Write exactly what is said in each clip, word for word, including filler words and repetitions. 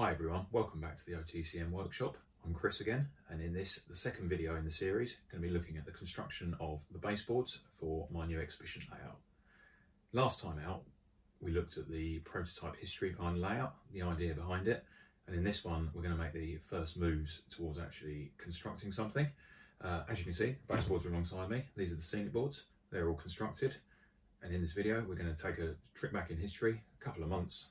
Hi everyone, welcome back to the O T C M workshop. I'm Chris again, and in this, the second video in the series, I'm going to be looking at the construction of the baseboards for my new exhibition layout. Last time out, we looked at the prototype history behind layout, the idea behind it, and in this one, we're going to make the first moves towards actually constructing something. Uh, as you can see, the baseboards are alongside me. These are the scenic boards, they're all constructed, and in this video, we're going to take a trip back in history, a couple of months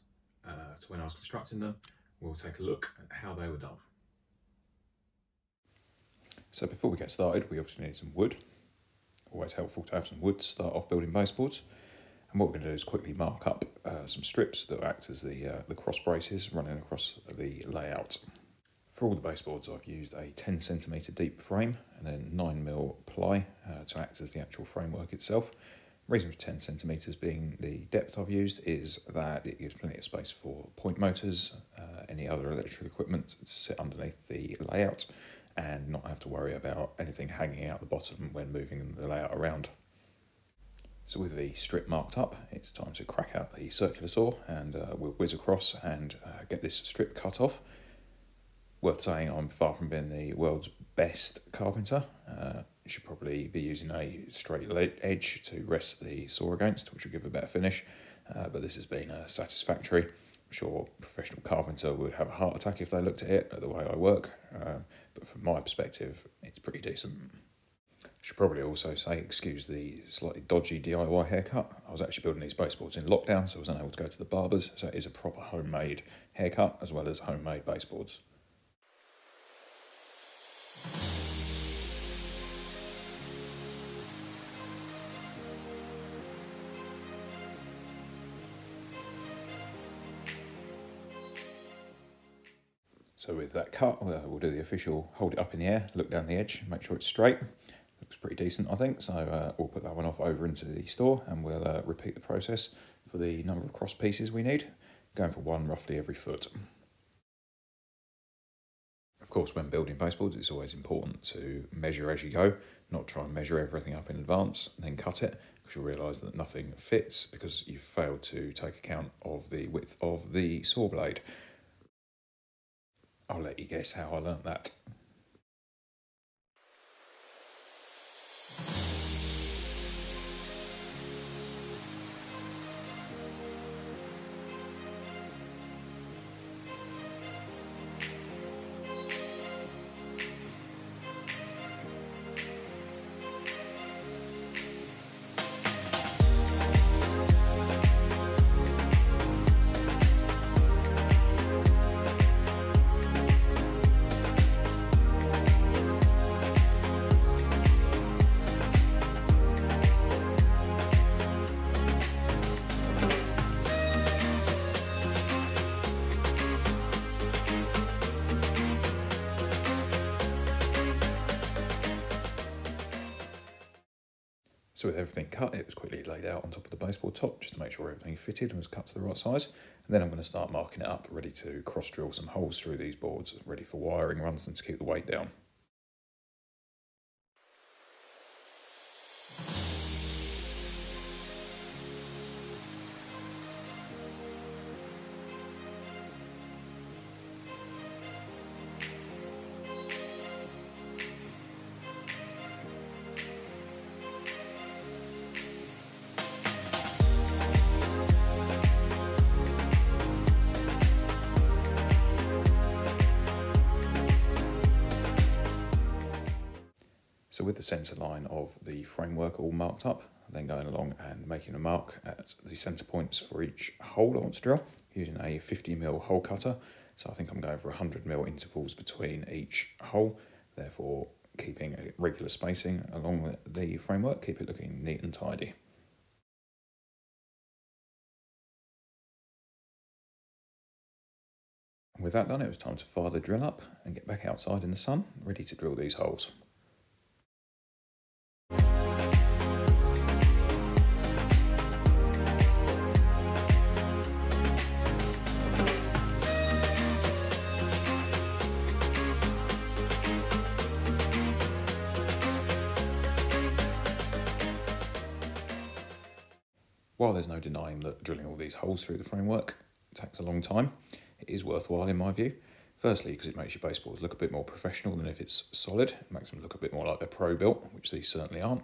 uh, to when I was constructing them. We'll take a look at how they were done. So before we get started, we obviously need some wood. Always helpful to have some wood to start off building baseboards. And what we're going to do is quickly mark up uh, some strips that act as the, uh, the cross braces running across the layout. For all the baseboards, I've used a ten centimetre deep frame and then nine mil ply uh, to act as the actual framework itself. The reason for ten centimetres being the depth I've used is that it gives plenty of space for point motors, uh, any other electrical equipment to sit underneath the layout and not have to worry about anything hanging out the bottom when moving the layout around. So with the strip marked up, it's time to crack out the circular saw and uh, we'll whiz across and uh, get this strip cut off. Worth saying, I'm far from being the world's best carpenter. Uh, should probably be using a straight edge to rest the saw against, which will give a better finish, uh, but this has been uh, satisfactory. I'm sure a professional carpenter would have a heart attack if they looked at it, at the way I work, uh, but from my perspective it's pretty decent. Should probably also say, excuse the slightly dodgy D I Y haircut. I was actually building these baseboards in lockdown, so I was unable to go to the barbers, so it is a proper homemade haircut as well as homemade baseboards. So with that cut, we'll do the official hold it up in the air, look down the edge, make sure it's straight. Looks pretty decent, I think, so uh, we'll put that one off over into the store and we'll uh, repeat the process for the number of cross pieces we need, going for one roughly every foot. Of course, when building baseboards, it's always important to measure as you go, not try and measure everything up in advance and then cut it, because you'll realise that nothing fits because you've failed to take account of the width of the saw blade. I'll let you guess how I learnt that. So with everything cut, it was quickly laid out on top of the baseboard top just to make sure everything fitted and was cut to the right size. And then I'm going to start marking it up, ready to cross drill some holes through these boards, ready for wiring runs and to keep the weight down. So with the centre line of the framework all marked up, then going along and making a mark at the centre points for each hole I want to drill, using a fifty mil hole cutter. So I think I'm going for one hundred mil intervals between each hole, therefore keeping a regular spacing along the framework, keep it looking neat and tidy. And with that done, it was time to fire the drill up and get back outside in the sun, ready to drill these holes. While there's no denying that drilling all these holes through the framework takes a long time, is worthwhile in my view. Firstly, because it makes your baseboards look a bit more professional than if it's solid. It makes them look a bit more like they're pro-built, which these certainly aren't.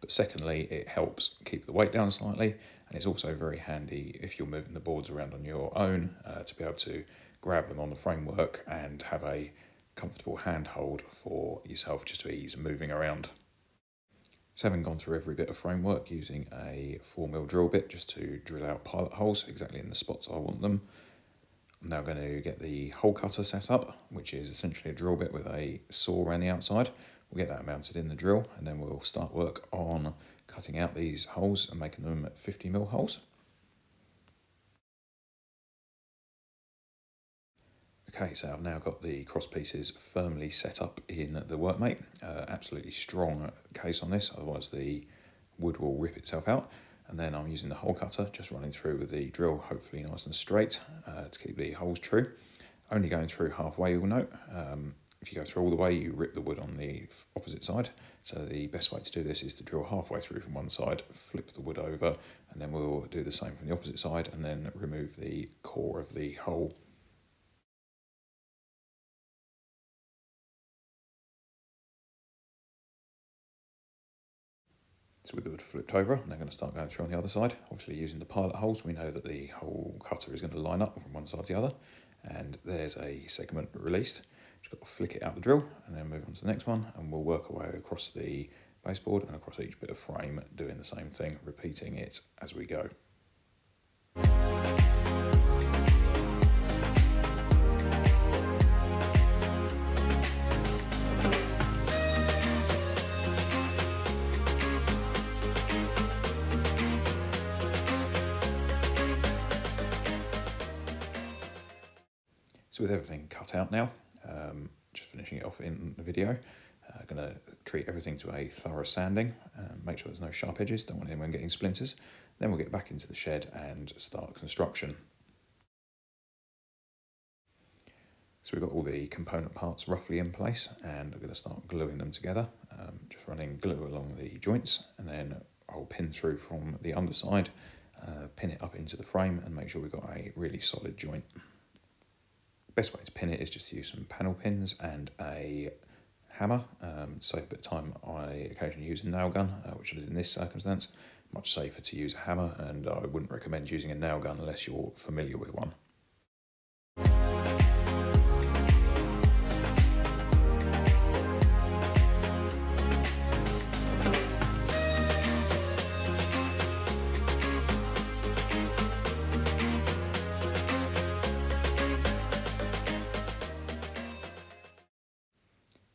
But secondly, it helps keep the weight down slightly, and it's also very handy if you're moving the boards around on your own uh, to be able to grab them on the framework and have a comfortable handhold for yourself just to ease moving around. So having gone through every bit of framework using a four mil drill bit just to drill out pilot holes exactly in the spots I want them, I'm now going to get the hole cutter set up, which is essentially a drill bit with a saw around the outside. We'll get that mounted in the drill and then we'll start work on cutting out these holes and making them fifty mil holes. Okay, so I've now got the cross pieces firmly set up in the workmate. Uh, absolutely strong case on this, otherwise the wood will rip itself out. And then I'm using the hole cutter, just running through with the drill, hopefully nice and straight, uh, to keep the holes true. Only going through halfway, you'll note. Um, if you go through all the way, you rip the wood on the opposite side. So the best way to do this is to drill halfway through from one side, flip the wood over, and then we'll do the same from the opposite side, and then remove the core of the hole. So with the wood flipped over, I'm now going to start going through on the other side. Obviously using the pilot holes, we know that the hole cutter is going to line up from one side to the other. And there's a segment released. Just got to flick it out the drill and then move on to the next one. And we'll work our way across the baseboard and across each bit of frame, doing the same thing, repeating it as we go. So with everything cut out now, um, just finishing it off in the video, uh, going to treat everything to a thorough sanding, uh, make sure there's no sharp edges, don't want anyone getting splinters. Then we'll get back into the shed and start construction. So we've got all the component parts roughly in place and I'm going to start gluing them together, um, just running glue along the joints and then I'll pin through from the underside, uh, pin it up into the frame and make sure we've got a really solid joint. Best way to pin it is just to use some panel pins and a hammer. Um, save a bit of time, I occasionally use a nail gun, uh, which I did in this circumstance. Much safer to use a hammer, and I wouldn't recommend using a nail gun unless you're familiar with one.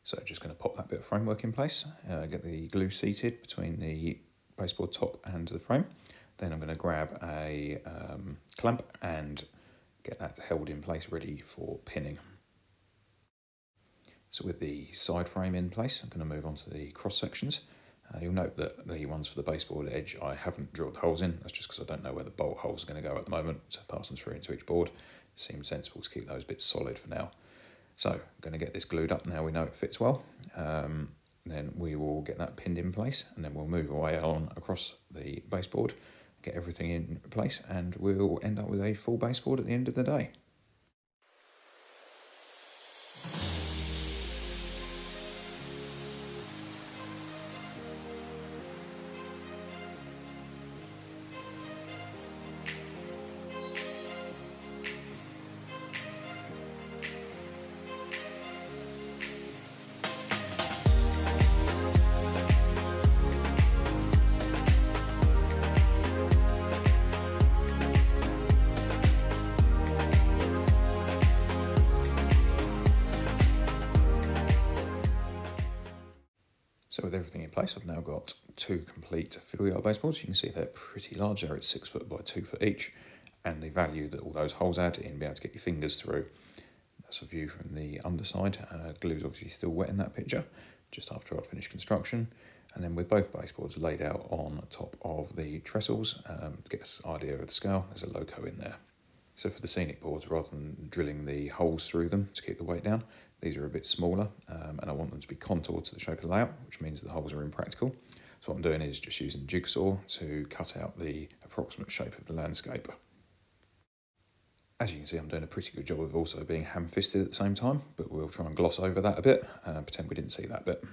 So just going to pop that bit of framework in place, uh, get the glue seated between the baseboard top and the frame. Then I'm going to grab a um, clamp and get that held in place ready for pinning. So with the side frame in place, I'm going to move on to the cross sections. Uh, you'll note that the ones for the baseboard edge I haven't drilled holes in, that's just because I don't know where the bolt holes are going to go at the moment, so pass them through into each board. It seems sensible to keep those bits solid for now. So I'm going to get this glued up now we know it fits well, um, then we will get that pinned in place and then we'll move away on across the baseboard, get everything in place and we'll end up with a full baseboard at the end of the day. So with everything in place, I've now got two complete fiddle yard baseboards. You can see they're pretty large there, it's six foot by two foot each, and the value that all those holes add in being able to get your fingers through. That's a view from the underside. Uh, glue's obviously still wet in that picture, just after I'd finished construction. And then with both baseboards laid out on top of the trestles, um, to get an idea of the scale, there's a loco in there. So for the scenic boards, rather than drilling the holes through them to keep the weight down, these are a bit smaller, um, and I want them to be contoured to the shape of the layout, which means the holes are impractical. So what I'm doing is just using jigsaw to cut out the approximate shape of the landscape. As you can see, I'm doing a pretty good job of also being ham-fisted at the same time, but we'll try and gloss over that a bit and pretend we didn't see that bit.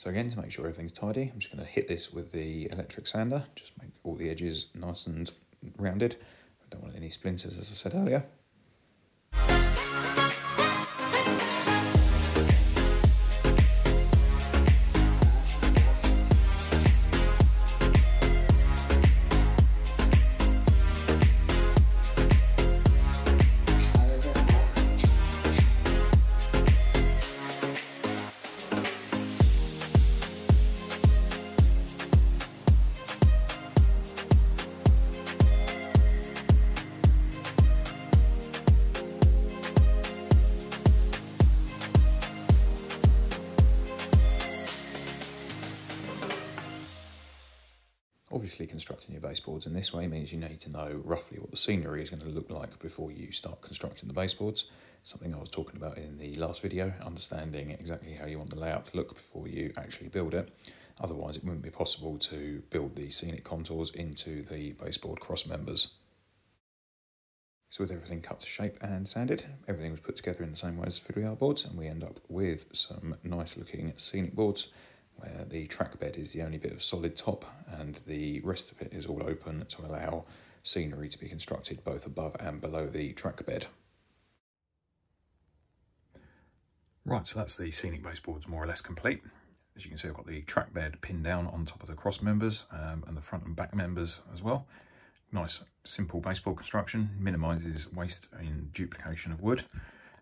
So again, to make sure everything's tidy, I'm just going to hit this with the electric sander, just make all the edges nice and rounded. I don't want any splinters, as I said earlier. Obviously, constructing your baseboards in this way means you need to know roughly what the scenery is going to look like before you start constructing the baseboards. Something I was talking about in the last video, understanding exactly how you want the layout to look before you actually build it. Otherwise, it wouldn't be possible to build the scenic contours into the baseboard cross members. So with everything cut to shape and sanded, everything was put together in the same way as the fidriar boards, and we end up with some nice looking scenic boards, where the track bed is the only bit of solid top and the rest of it is all open to allow scenery to be constructed both above and below the track bed. Right, so that's the scenic baseboards more or less complete. As you can see, I've got the track bed pinned down on top of the cross members um, and the front and back members as well. Nice, simple baseboard construction, minimises waste and duplication of wood.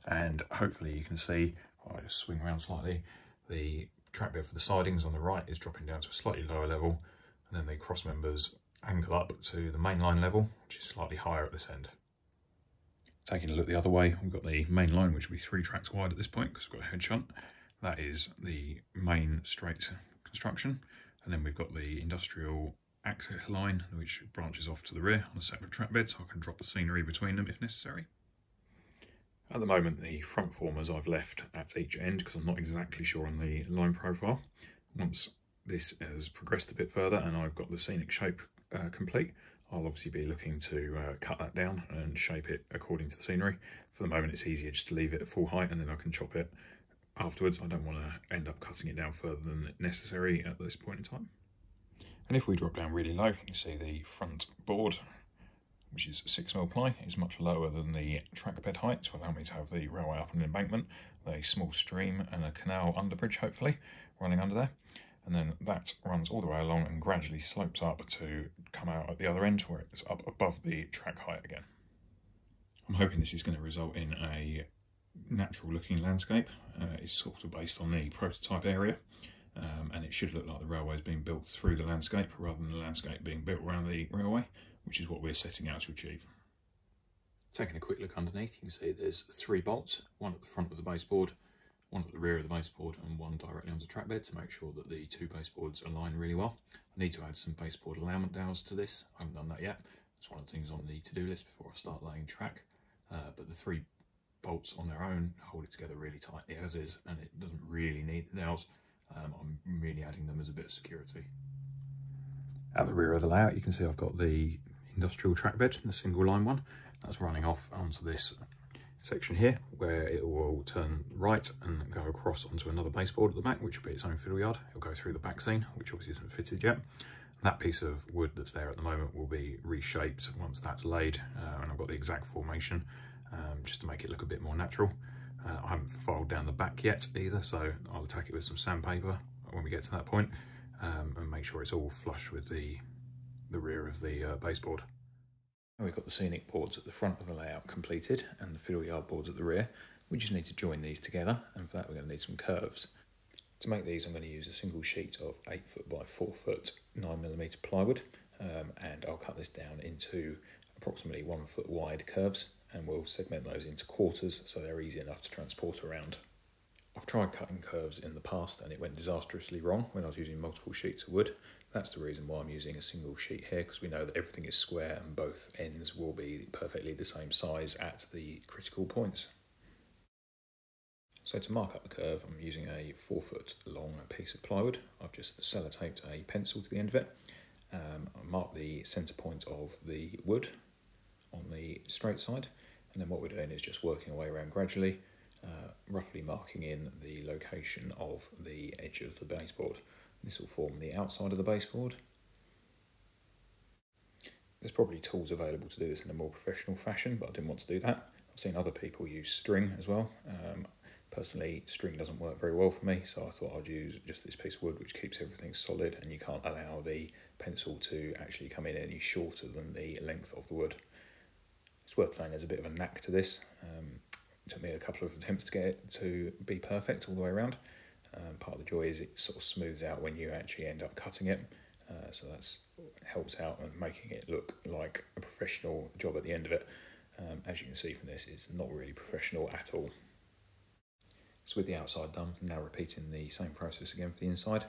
And hopefully you can see, I'll just swing around slightly, the track bed for the sidings on the right is dropping down to a slightly lower level, and then the cross members angle up to the mainline level, which is slightly higher at this end. Taking a look the other way, we've got the main line, which will be three tracks wide at this point because we've got a head shunt. That is the main straight construction. And then we've got the industrial access line, which branches off to the rear on a separate track bed, so I can drop the scenery between them if necessary. At the moment, the front formers I've left at each end because I'm not exactly sure on the line profile. Once this has progressed a bit further and I've got the scenic shape uh, complete, I'll obviously be looking to uh, cut that down and shape it according to the scenery. For the moment, it's easier just to leave it at full height and then I can chop it afterwards. I don't want to end up cutting it down further than necessary at this point in time. And if we drop down really low, you can see the front board, which is six mil ply, is much lower than the track bed height to allow me to have the railway up on an embankment, a small stream and a canal under bridge, hopefully, running under there. And then that runs all the way along and gradually slopes up to come out at the other end where it's up above the track height again. I'm hoping this is going to result in a natural looking landscape. Uh, it's sort of based on the prototype area, um, and it should look like the railway's being built through the landscape rather than the landscape being built around the railway, which is what we're setting out to achieve. Taking a quick look underneath, you can see there's three bolts, one at the front of the baseboard, one at the rear of the baseboard and one directly onto the track bed to make sure that the two baseboards align really well. I need to add some baseboard alignment dowels to this. I haven't done that yet. It's one of the things on the to-do list before I start laying track. Uh, but the three bolts on their own hold it together really tightly as is, and it doesn't really need the dowels. Um, I'm really adding them as a bit of security. At the rear of the layout, you can see I've got the industrial track bed, the single line one. That's running off onto this section here where it will turn right and go across onto another baseboard at the back, which will be its own fiddle yard. It'll go through the back scene, which obviously isn't fitted yet. That piece of wood that's there at the moment will be reshaped once that's laid, uh, and I've got the exact formation um, just to make it look a bit more natural. Uh, I haven't filed down the back yet either, so I'll attack it with some sandpaper when we get to that point, um, and make sure it's all flush with the, the rear of the uh, baseboard. We've got the scenic boards at the front of the layout completed and the fiddle yard boards at the rear. We just need to join these together, and for that we're going to need some curves. To make these I'm going to use a single sheet of eight foot by four foot nine millimeter plywood, um, and I'll cut this down into approximately one foot wide curves, and we'll segment those into quarters so they're easy enough to transport around. I've tried cutting curves in the past and it went disastrously wrong when I was using multiple sheets of wood. That's the reason why I'm using a single sheet here, because we know that everything is square and both ends will be perfectly the same size at the critical points. So to mark up the curve, I'm using a four foot long piece of plywood. I've just sellotaped a pencil to the end of it. Um, I mark the centre point of the wood on the straight side, and then what we're doing is just working our way around gradually, uh, roughly marking in the location of the edge of the baseboard. This will form the outside of the baseboard. There's probably tools available to do this in a more professional fashion, but I didn't want to do that. I've seen other people use string as well. Um, personally, string doesn't work very well for me, so I thought I'd use just this piece of wood, which keeps everything solid and you can't allow the pencil to actually come in any shorter than the length of the wood. It's worth saying there's a bit of a knack to this. Um, it took me a couple of attempts to get it to be perfect all the way around. Um, part of the joy is it sort of smooths out when you actually end up cutting it, uh, so that helps out and making it look like a professional job at the end of it. Um, as you can see from this, it's not really professional at all. So with the outside done, I'm now repeating the same process again for the inside.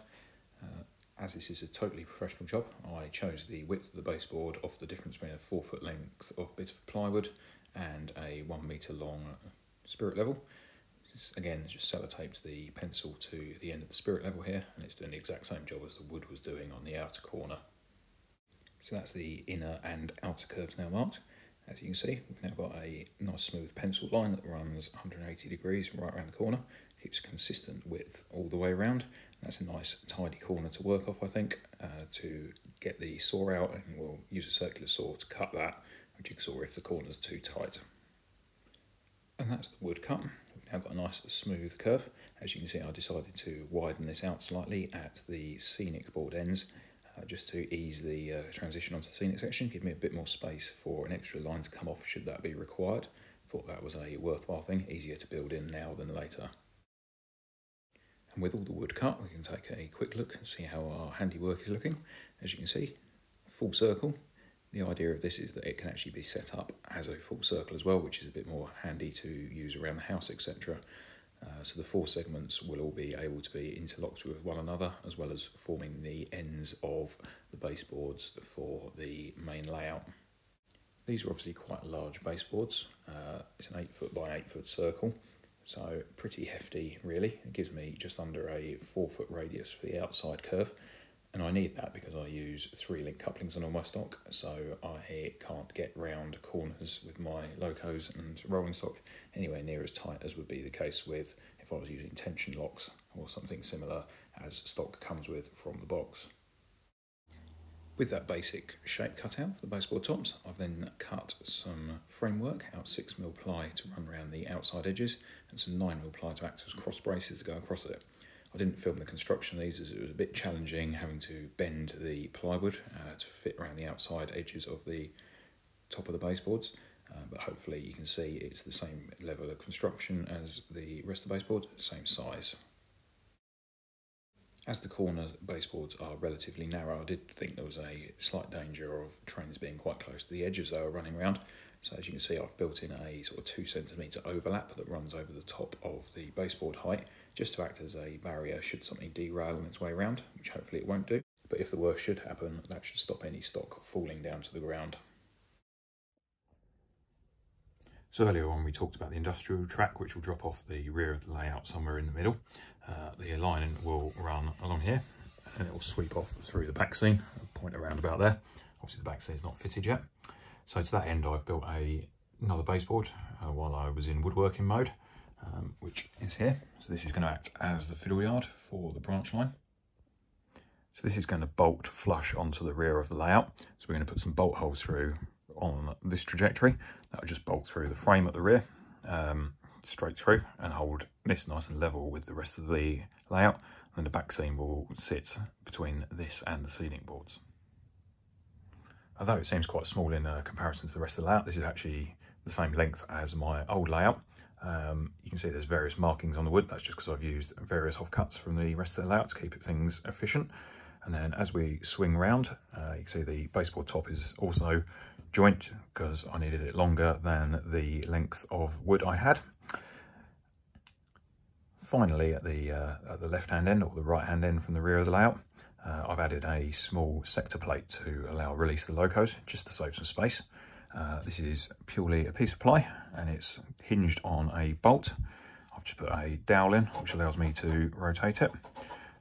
Uh, as this is a totally professional job, I chose the width of the baseboard off the difference between a four foot length of bit of plywood and a one metre long spirit level. Again, just sellotaped the pencil to the end of the spirit level here, and it's doing the exact same job as the wood was doing on the outer corner. So that's the inner and outer curves now marked. As you can see, we've now got a nice smooth pencil line that runs one hundred eighty degrees right around the corner, keeps consistent width all the way around. That's a nice tidy corner to work off, I think, uh, to get the saw out, and we'll use a circular saw to cut that, a jigsaw if the corner's too tight. And that's the wood cut. We've now got a nice smooth curve. As you can see, I decided to widen this out slightly at the scenic board ends, uh, just to ease the uh, transition onto the scenic section, give me a bit more space for an extra line to come off should that be required. Thought that was a worthwhile thing, easier to build in now than later. And with all the wood cut, we can take a quick look and see how our handiwork is looking. As you can see, full circle, the idea of this is that it can actually be set up as a full circle as well, which is a bit more handy to use around the house, et cetera. Uh, so the four segments will all be able to be interlocked with one another, as well as forming the ends of the baseboards for the main layout. These are obviously quite large baseboards. Uh, it's an eight foot by eight foot circle, so pretty hefty really. It gives me just under a four foot radius for the outside curve, and I need that because I use three link couplings on all my stock, so I can't get round corners with my locos and rolling stock anywhere near as tight as would be the case with if I was using tension locks or something similar as stock comes with from the box. With that basic shape cut out for the baseboard tops, I've then cut some framework out six mil ply to run around the outside edges and some nine mil ply to act as cross braces to go across it. I didn't film the construction of these as it was a bit challenging having to bend the plywood uh, to fit around the outside edges of the top of the baseboards, uh, but hopefully you can see it's the same level of construction as the rest of the baseboards, same size. As the corner baseboards are relatively narrow, I did think there was a slight danger of trains being quite close to the edge as they were running around. So as you can see, I've built in a sort of two centimetre overlap that runs over the top of the baseboard height, just to act as a barrier should something derail on its way around, which hopefully it won't do. But if the worst should happen, that should stop any stock falling down to the ground. So earlier on we talked about the industrial track, which will drop off the rear of the layout somewhere in the middle. Uh, the line will run along here and it will sweep off through the back seam, point around about there. Obviously the back seam is not fitted yet. So to that end I've built a, another baseboard uh, while I was in woodworking mode, um, which is here. So this is going to act as the fiddle yard for the branch line. So this is going to bolt flush onto the rear of the layout. So we're going to put some bolt holes through on this trajectory that will just bolt through the frame at the rear, um, straight through, and hold this nice and level with the rest of the layout, and then the back seam will sit between this and the ceiling boards. Although it seems quite small in uh, comparison to the rest of the layout, this is actually the same length as my old layout. Um, you can see there's various markings on the wood. That's just because I've used various off cuts from the rest of the layout to keep things efficient. And then as we swing round, uh, you can see the baseboard top is also joint because I needed it longer than the length of wood I had. Finally, at the, uh, at the left hand end or the right hand end from the rear of the layout, uh, I've added a small sector plate to allow release the locos just to save some space. Uh, this is purely a piece of ply and it's hinged on a bolt. I've just put a dowel in which allows me to rotate it.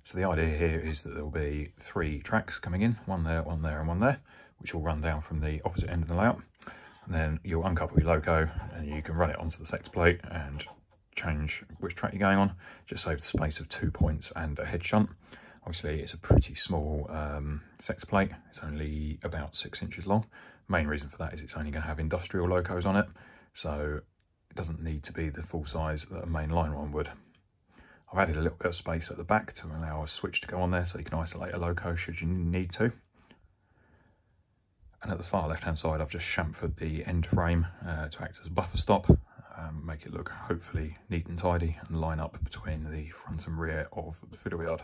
So the idea here is that there'll be three tracks coming in, one there, one there and one there, which will run down from the opposite end of the layout. And then you'll uncouple your loco and you can run it onto the sector plate and change which track you're going on. Just save the space of two points and a head shunt. Obviously it's a pretty small um, sector plate. It's only about six inches long. Main reason for that is it's only going to have industrial locos on it. So it doesn't need to be the full size that a main line one would. I've added a little bit of space at the back to allow a switch to go on there so you can isolate a loco should you need to. And at the far left hand side I've just chamfered the end frame uh, to act as a buffer stop, um, make it look hopefully neat and tidy and line up between the front and rear of the fiddle yard.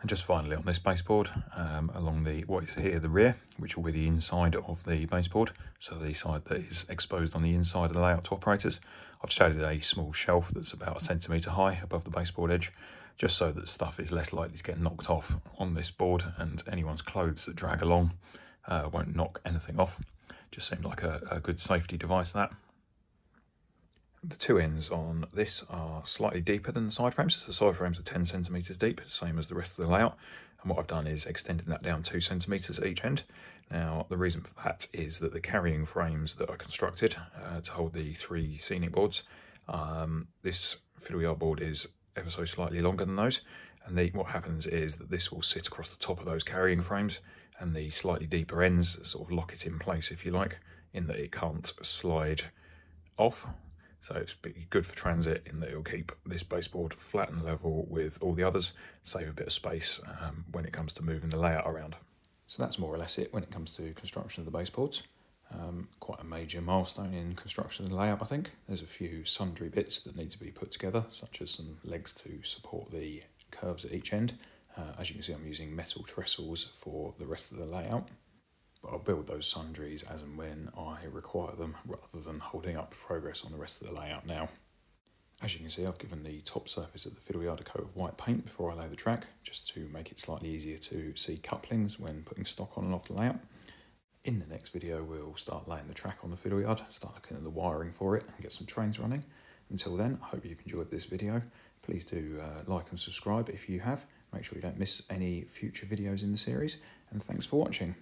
And just finally on this baseboard, um, along the what is here the rear, which will be the inside of the baseboard, so the side that is exposed on the inside of the layout to operators, I've just added a small shelf that's about a centimetre high above the baseboard edge, just so that stuff is less likely to get knocked off on this board, and anyone's clothes that drag along uh, won't knock anything off. Just seemed like a, a good safety device that. The two ends on this are slightly deeper than the side frames. The side frames are ten centimetres deep, same as the rest of the layout. And what I've done is extended that down two centimetres at each end. Now, the reason for that is that the carrying frames that I constructed uh, to hold the three scenic boards, um, this fiddle yard board is ever so slightly longer than those. And the, what happens is that this will sit across the top of those carrying frames and the slightly deeper ends sort of lock it in place, if you like, in that it can't slide off. So it's good for transit in that it'll keep this baseboard flat and level with all the others, save a bit of space um, when it comes to moving the layout around. So that's more or less it when it comes to construction of the baseboards. Um, quite a major milestone in construction of the layout, I think. There's a few sundry bits that need to be put together, such as some legs to support the curves at each end. Uh, as you can see, I'm using metal trestles for the rest of the layout. but I'll build those sundries as and when I require them rather than holding up progress on the rest of the layout now. As you can see, I've given the top surface of the Fiddleyard a coat of white paint before I lay the track, just to make it slightly easier to see couplings when putting stock on and off the layout. In the next video, we'll start laying the track on the Fiddleyard, start looking at the wiring for it and get some trains running. Until then, I hope you've enjoyed this video. Please do uh, like and subscribe if you have. Make sure you don't miss any future videos in the series, and thanks for watching.